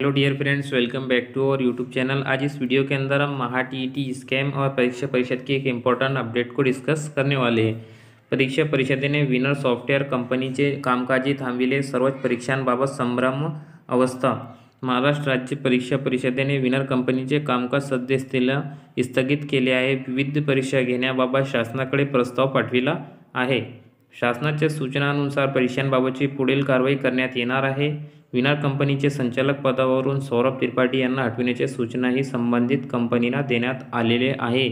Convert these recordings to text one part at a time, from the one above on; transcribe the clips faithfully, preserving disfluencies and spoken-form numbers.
Hello dear friends, welcome back to our YouTube channel. आज इस video के अंदर हम महा टीईटी स्कैम और परीक्षा परिषद की एक इम्पॉर्टंट अपडेट को डिस्कस करने वाले हैं। परीक्षा परिषदेने विनर सॉफ्टवेअर कंपनीचे कामकाजी थांबविले, सर्वच परीक्षांबाबत संभ्रम अवस्था। महाराष्ट्र राज्य परीक्षा परिषदेने विनर कंपनीचे कामकाज सद्यस्थितीला स्थगित केले आहे। विविध परीक्षा घेण्याबाबत शासनाकडे प्रस्ताव पाठविला आहे। शासनाच्या सूचनांनुसार परीक्षांबाबतची पुढील कारवाई करण्यात येणार आहे। विनर कंपनीचे संचालक पदावरून सौरभ त्रिपाठी यांना हटविण्याची सूचनाही संबंधित कंपनीला देण्यात आलेली आहे।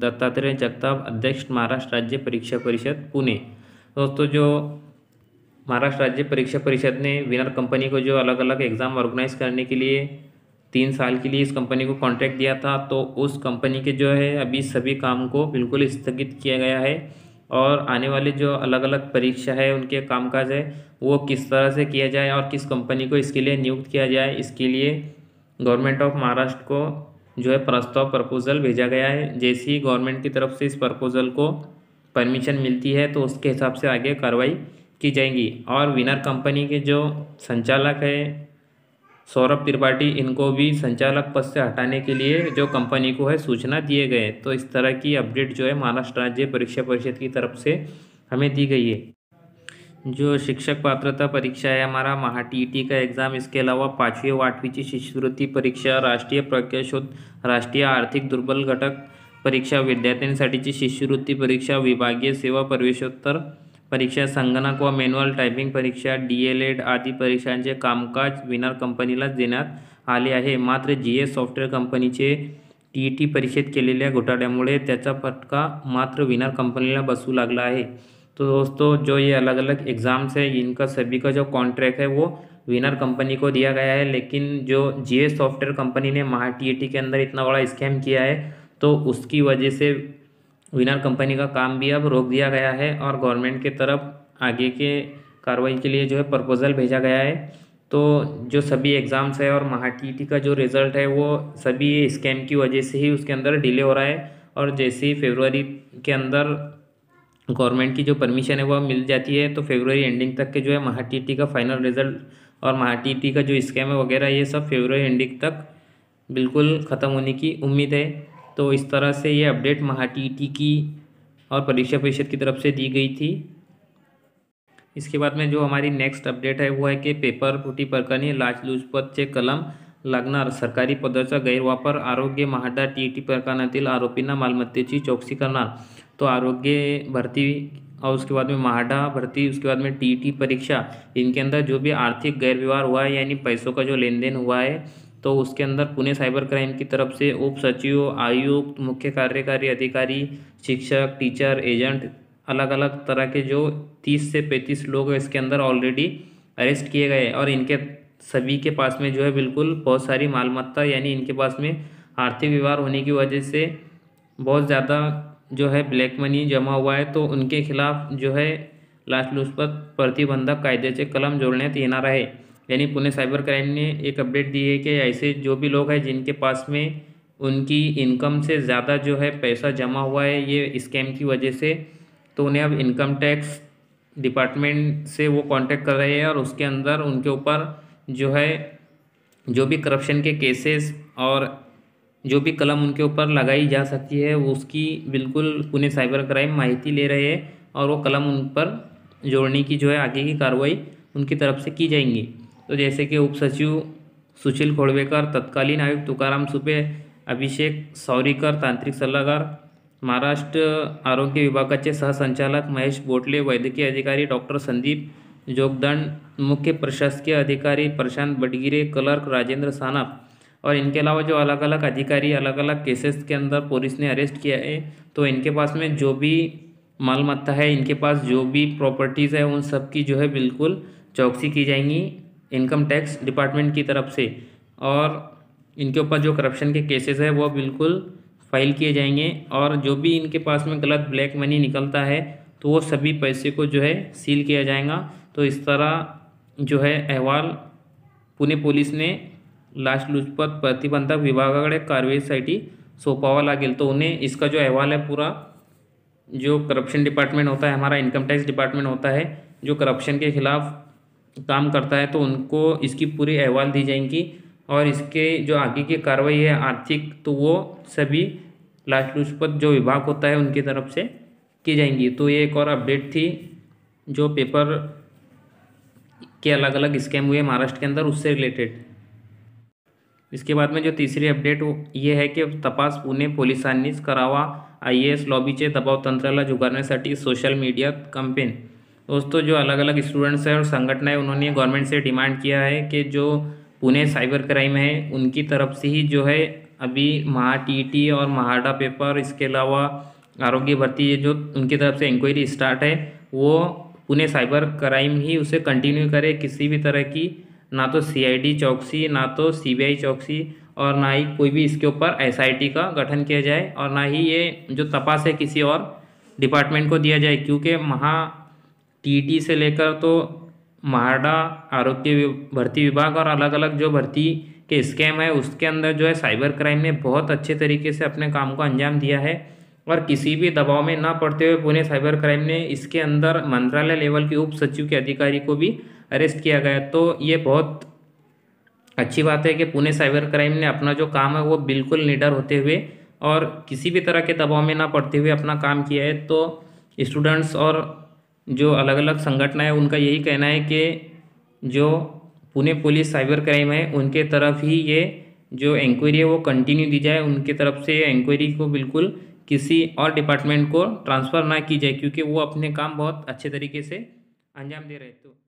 दत्तात्रेय जगताप, अध्यक्ष, महाराष्ट्र राज्य परीक्षा परिषद, पुणे। दोस्तों, जो महाराष्ट्र राज्य परीक्षा परिषद ने विनर कंपनी को जो अलग अलग एग्ज़ाम ऑर्गेनाइज करने के लिए तीन साल के लिए इस कंपनी को कॉन्ट्रैक्ट दिया था, तो उस कंपनी के जो है अभी सभी काम को बिल्कुल स्थगित किया गया है। और आने वाले जो अलग अलग परीक्षा है, उनके कामकाज है, वो किस तरह से किया जाए और किस कंपनी को इसके लिए नियुक्त किया जाए, इसके लिए गवर्नमेंट ऑफ महाराष्ट्र को जो है प्रस्ताव प्रपोजल भेजा गया है। जैसे ही गवर्नमेंट की तरफ से इस प्रपोजल को परमिशन मिलती है तो उसके हिसाब से आगे कार्रवाई की जाएगी। और विनर कंपनी के जो संचालक है सौरभ त्रिपाठी, इनको भी संचालक पद से हटाने के लिए जो कंपनी को है सूचना दिए गए। तो इस तरह की अपडेट जो है महाराष्ट्र राज्य परीक्षा परिषद की तरफ से हमें दी गई है। जो शिक्षक पात्रता परीक्षा है हमारा महा टीईटी का एग्ज़ाम, इसके अलावा पाँचवीं और आठवीं की शिष्यवृत्ति परीक्षा, राष्ट्रीय प्रज्ञाशोध, राष्ट्रीय आर्थिक दुर्बल घटक परीक्षा, विद्यार्थ्यांसाठीची शिष्यवृत्ती परीक्षा, विभागीय सेवा प्रवेशोत्तर परीक्षा, संगणक व मॅन्युअल टायपिंग परीक्षा, डीएलएड आदि परीक्षांचे कामकाज विनर कंपनीला देण्यात आले आहे। मात्र जीएस सॉफ्टवेअर कंपनीचे टीईटी परीक्षेत केलेल्या घोटाळ्यामुळे त्याचा फटका मात्र विनर कंपनीला बसू लागला आहे। तो दोस्तों, जो ये अलग अलग एग्ज़ाम्स है, इनका सभी का जो कॉन्ट्रैक्ट है वो विनर कंपनी को दिया गया है। लेकिन जो जीएस सॉफ्टवेयर कंपनी ने महा टीईटी के अंदर इतना बड़ा स्कैम किया है, तो उसकी वजह से विनर कंपनी का काम भी अब रोक दिया गया है और गवर्नमेंट के तरफ आगे के कार्रवाई के लिए जो है प्रपोजल भेजा गया है। तो जो सभी एग्ज़ाम्स है और महा टीईटी का जो रिज़ल्ट है वो सभी स्कैम की वजह से ही उसके अंदर डिले हो रहा है। और जैसे ही फरवरी के अंदर गवर्नमेंट की जो परमिशन है वह मिल जाती है, तो फरवरी एंडिंग तक के जो है महा टीईटी का फाइनल रिज़ल्ट और महा टीईटी का जो स्कैम है वगैरह, ये सब फरवरी एंडिंग तक बिल्कुल ख़त्म होने की उम्मीद है। तो इस तरह से ये अपडेट महा टीईटी की और परीक्षा परिषद की तरफ से दी गई थी। इसके बाद में जो हमारी नेक्स्ट अपडेट है वो है कि पेपर फुटी प्रकरणी लाचलुचपतचे कलम लागणार, सरकारी पदाचा गैरवापर, आरोग्य महाडा टीईटी प्रकरणातील आरोपींना मालमत्तेची चौकसी करणार। तो आरोग्य भर्ती और उसके बाद में महाडा भर्ती, उसके बाद में टीईटी परीक्षा, इनके अंदर जो भी आर्थिक गैरव्यवहार हुआ है, यानी पैसों का जो लेन देन हुआ है, तो उसके अंदर पुणे साइबर क्राइम की तरफ से उप सचिव, आयुक्त, मुख्य कार्यकारी अधिकारी, शिक्षक, टीचर, एजेंट, अलग अलग तरह के जो तीस से पैंतीस लोग हैं इसके अंदर ऑलरेडी अरेस्ट किए गए। और इनके सभी के पास में जो है बिल्कुल बहुत सारी मालमत्ता, यानी इनके पास में आर्थिक व्यवहार होने की वजह से बहुत ज़्यादा जो है ब्लैक मनी जमा हुआ है। तो उनके खिलाफ जो है लाचलुचपत प्रतिबंधक कायद्याचे कलम जोडण्यात येणार आहे। यानी पुणे साइबर क्राइम ने एक अपडेट दी है कि ऐसे जो भी लोग हैं जिनके पास में उनकी इनकम से ज़्यादा जो है पैसा जमा हुआ है ये स्कैम की वजह से, तो उन्हें अब इनकम टैक्स डिपार्टमेंट से वो कांटेक्ट कर रहे हैं और उसके अंदर उनके ऊपर जो है जो भी करप्शन के केसेस और जो भी कलम उनके ऊपर लगाई जा सकती है उसकी बिल्कुल पुणे साइबर क्राइम माहिती ले रहे हैं और वो कलम उन पर जोड़ने की जो है आगे की कार्रवाई उनकी तरफ से की जाएंगी। तो जैसे कि उप सचिव सुशील खोड़वेकर, तत्कालीन आयुक्त तुकाराम सुपे, अभिषेक सौरीकर तांत्रिक सल्लागार, महाराष्ट्र आरोग्य विभागाचे सहसंचालक महेश बोटले, वैद्यकीय अधिकारी डॉक्टर संदीप जोगदंड, मुख्य प्रशासकीय अधिकारी प्रशांत बडगिरे, क्लर्क राजेंद्र सानाप, और इनके अलावा जो अलग अलग अधिकारी अलग अलग केसेस के अंदर पुलिस ने अरेस्ट किया है, तो इनके पास में जो भी मालमत्ता है, इनके पास जो भी प्रॉपर्टीज़ है, उन सब की जो है बिल्कुल चौकसी की जाएंगी इनकम टैक्स डिपार्टमेंट की तरफ से। और इनके ऊपर जो करप्शन के केसेस है वो बिल्कुल फाइल किए जाएंगे और जो भी इनके पास में गलत ब्लैक मनी निकलता है तो वो सभी पैसे को जो है सील किया जाएगा। तो इस तरह जो है अहवाल पुणे पोलीस ने लाचलुचपत प्रतिबंधक विभागाकडे कारवाईसाठी सोपावा लागेल। तो उन्हें इसका जो अहवाल है पूरा, जो करप्शन डिपार्टमेंट होता है हमारा, इनकम टैक्स डिपार्टमेंट होता है जो करप्शन के खिलाफ काम करता है, तो उनको इसकी पूरी अहवाल दी जाएंगी और इसके जो आगे की कार्रवाई है आर्थिक, तो वो सभी लाचलुचपत जो विभाग होता है उनकी तरफ से की जाएंगी। तो ये एक और अपडेट थी जो पेपर के अलग अलग स्कैम हुए महाराष्ट्र के अंदर, उससे रिलेटेड। इसके बाद में जो तीसरी अपडेट ये है की तपास पुणे पोलिसांनीच करावा, आय ए एस लॉबीचे दबावतंत्राला झुगारण्यासाठी सोशल मीडिया कंपेन। दोस्तों जो अलग अलग स्टूडेंट्स हैं और संगठनाएं, उन्होंने गवर्नमेंट से डिमांड किया है कि जो पुणे साइबर क्राइम है उनकी तरफ से ही जो है अभी महा टी ई टी और महाडा पेपर, इसके अलावा आरोग्य भर्ती, ये जो उनकी तरफ से इंक्वायरी स्टार्ट है वो पुणे साइबर क्राइम ही उसे कंटिन्यू करे। किसी भी तरह की ना तो सी आई डी चौकसी, ना तो सी बी आई चौकसी, और ना ही कोई भी इसके ऊपर एस आई टी का गठन किया जाए, और ना ही ये जो तपास है किसी और डिपार्टमेंट को दिया जाए। क्योंकि महा टी ई टी से लेकर तो महाडा, आरोग्य भर्ती विभाग और अलग अलग जो भर्ती के स्कैम है उसके अंदर जो है साइबर क्राइम ने बहुत अच्छे तरीके से अपने काम को अंजाम दिया है, और किसी भी दबाव में ना पड़ते हुए पुणे साइबर क्राइम ने इसके अंदर मंत्रालय लेवल के उप सचिव के अधिकारी को भी अरेस्ट किया गया। तो ये बहुत अच्छी बात है कि पुणे साइबर क्राइम ने अपना जो काम है वो बिल्कुल निडर होते हुए और किसी भी तरह के दबाव में ना पड़ते हुए अपना काम किया है। तो स्टूडेंट्स और जो अलग अलग संगठनाएं, उनका यही कहना है कि जो पुणे पुलिस साइबर क्राइम है उनके तरफ ही ये जो इंक्वायरी है वो कंटिन्यू दी जाए, उनके तरफ से इंक्वायरी को बिल्कुल किसी और डिपार्टमेंट को ट्रांसफ़र ना की जाए, क्योंकि वो अपने काम बहुत अच्छे तरीके से अंजाम दे रहे। तो